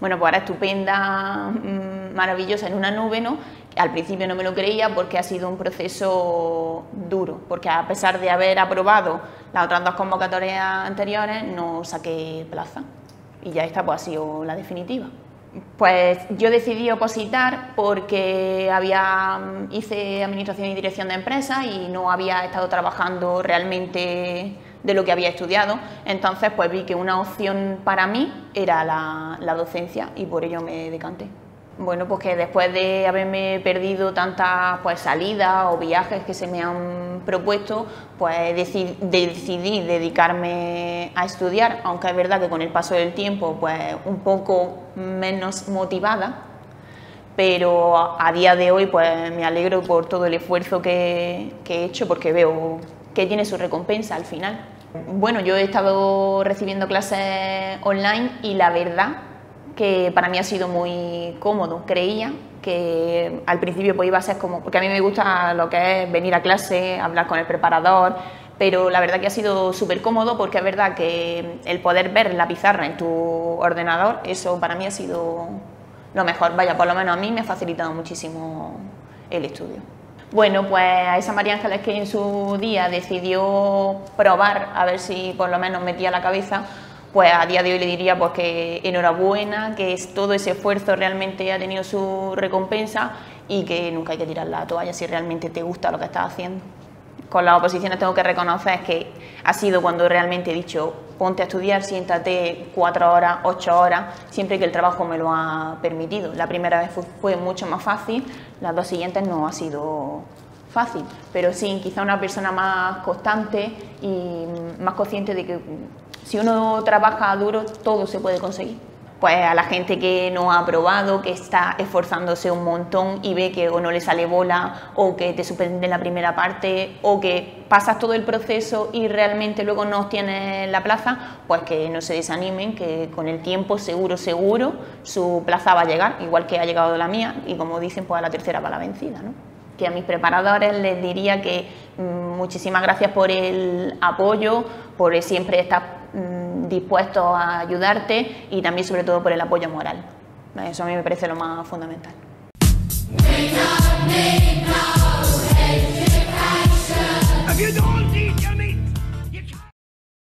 Bueno, pues ahora estupenda, maravillosa en una nube, ¿no? Al principio no me lo creía porque ha sido un proceso duro, porque a pesar de haber aprobado las otras dos convocatorias anteriores, no saqué plaza y ya esta pues ha sido la definitiva. Pues yo decidí opositar porque hice Administración y Dirección de Empresas y no había estado trabajando realmente de lo que había estudiado, entonces pues vi que una opción para mí era la docencia y por ello me decanté. Bueno, pues que después de haberme perdido tantas pues, salidas o viajes que se me han propuesto, pues decidí dedicarme a estudiar, aunque es verdad que con el paso del tiempo pues un poco menos motivada, pero a día de hoy pues me alegro por todo el esfuerzo que he hecho porque veo que tiene su recompensa al final. Bueno, yo he estado recibiendo clases online y la verdad que para mí ha sido muy cómodo. Creía que al principio pues iba a ser como, porque a mí me gusta lo que es venir a clase, hablar con el preparador, pero la verdad que ha sido súper cómodo porque es verdad que el poder ver la pizarra en tu ordenador, eso para mí ha sido lo mejor. Vaya, por lo menos a mí me ha facilitado muchísimo el estudio. Bueno, pues a esa María Ángeles que en su día decidió probar a ver si por lo menos metía la cabeza, pues a día de hoy le diría pues que enhorabuena, que todo ese esfuerzo realmente ha tenido su recompensa y que nunca hay que tirar la toalla si realmente te gusta lo que estás haciendo. Con las oposiciones tengo que reconocer que ha sido cuando realmente he dicho ponte a estudiar, siéntate 4 horas, 8 horas, siempre que el trabajo me lo ha permitido. La primera vez fue mucho más fácil, las dos siguientes no ha sido fácil, pero sí, quizá una persona más constante y más consciente de que si uno trabaja duro, todo se puede conseguir. Pues a la gente que no ha aprobado, que está esforzándose un montón y ve que o no le sale bola, o que te suspenden la primera parte, o que pasas todo el proceso y realmente luego no obtienes la plaza, pues que no se desanimen, que con el tiempo seguro su plaza va a llegar, igual que ha llegado la mía, y como dicen, pues a la tercera va la vencida, ¿no? Que a mis preparadores les diría que muchísimas gracias por el apoyo, por siempre estar dispuestos a ayudarte y también sobre todo por el apoyo moral. Eso a mí me parece lo más fundamental.